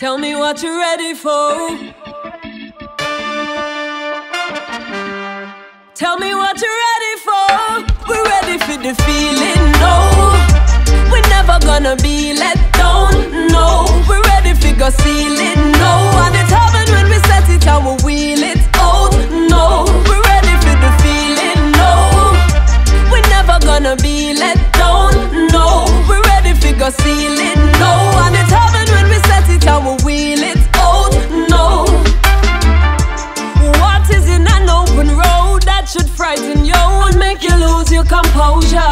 Tell me what you're ready for. Tell me what you're ready for. We're ready for the feeling, no. We're never gonna be let down, no. We're ready for go seal it, no. And it's heaven when we set it and we wheel it out, no. We're ready for the feeling, no. We're never gonna be let down, no. We're ready for go seal it, no. And it's heaven when we set it and we wheel it out, no. What is in an open road that should frighten you and make you lose your composure?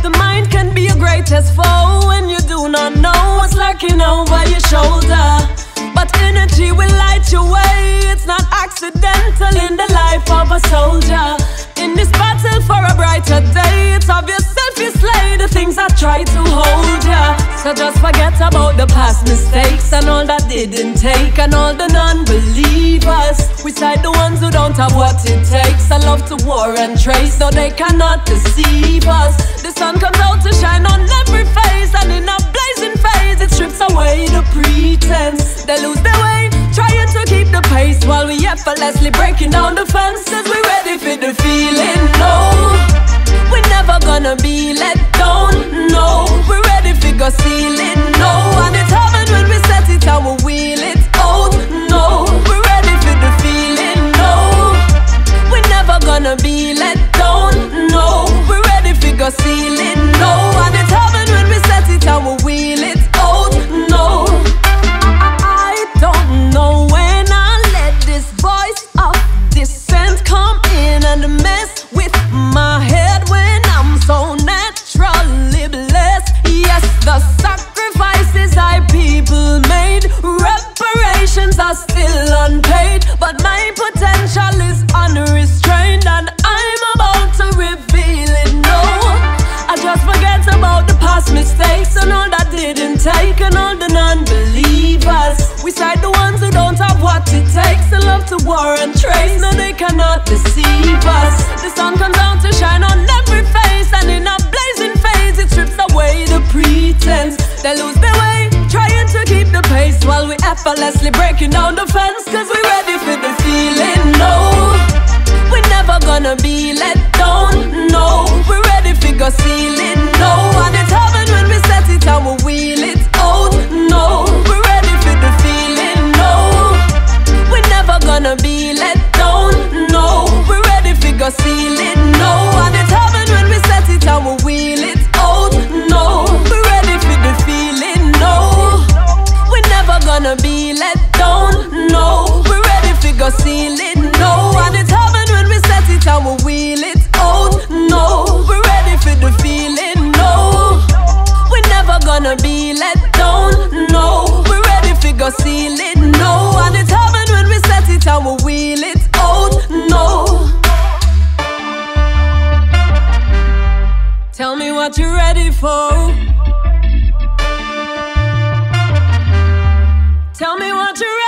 The mind can be your greatest foe when you do not know what's lurking over your shoulder. But energy will light your way, it's not accidental in the life of a soldier. In this battle for a brighter day, it's obvious if you slay the things that try to hold ya. So just forget about the past mistakes and all that didn't take, and all the non-believers. We side the ones who don't have what it takes. I love to war and trace, so they cannot deceive us. The sun comes out to shine on every face, and in a blazing phase it strips away the pretense. They lose their way, trying to keep the pace, while we effortlessly breaking down the fences. We're ready for the feeling, no. We're never gonna be let down, no. We're ready for go seal it, no. And it's heaven when we set it and we wheel it out, no. We're ready for the feeling, no. We're never gonna be let down, no. We're ready for go seal it, no. And it's heaven when we set it and we wheel it out, no. I don't know when I let this voice of dissent come in and mess with my head. So naturally blessed, yes, the sacrifices I people made, reparations are still unpaid, but my potential is unrestrained, and I'm about to reveal it, no. I just forget about the past mistakes and all that didn't take, and all the non-believers. We side the ones who don't have what it takes, and love to war and trace, no, they cannot deceive us. The sun comes out to shine on every face, and in a blazing phase it strips away the pretense. They lose their way, trying to keep the pace, while we effortlessly breaking down the fence. Cause we're ready for the feeling, no. We're never gonna be let down, no. We're ready for go seal it, no. And it's heaven when we set it and we wheel it out, no. We're ready for the feeling, no. We're never gonna be let down, no. We're ready for go seal it, no. And it's heaven and we wheel it out, no. We're ready for the feeling, no. We're never gonna be let down, no. We're ready for go seal it, no. And it's heaven when we set it and we wheel it out, no. We're ready for the feeling, no. We're never gonna be let down, no. We're ready for go seal it, no. And it's heaven when we set it and we wheel it out, no. Tell me what you're ready for. Tell me what you're ready for.